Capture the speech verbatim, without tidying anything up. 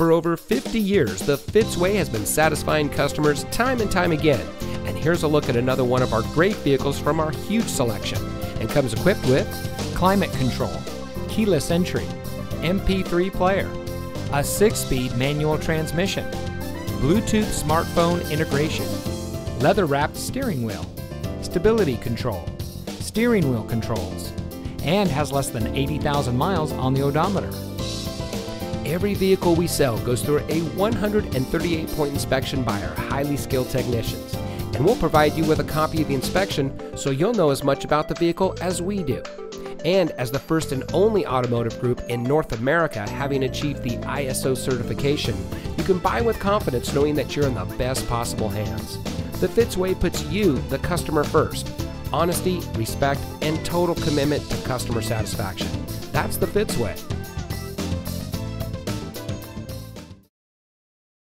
For over fifty years, the Fitzway has been satisfying customers time and time again. And here's a look at another one of our great vehicles from our huge selection, and comes equipped with climate control, keyless entry, M P three player, a six-speed manual transmission, Bluetooth smartphone integration, leather-wrapped steering wheel, stability control, steering wheel controls, and has less than eighty thousand miles on the odometer. Every vehicle we sell goes through a one hundred thirty-eight point inspection by our highly skilled technicians, and we'll provide you with a copy of the inspection so you'll know as much about the vehicle as we do. And as the first and only automotive group in North America having achieved the I S O certification, you can buy with confidence knowing that you're in the best possible hands. The Fitzway puts you, the customer, first. Honesty, respect, and total commitment to customer satisfaction. That's the Fitzway.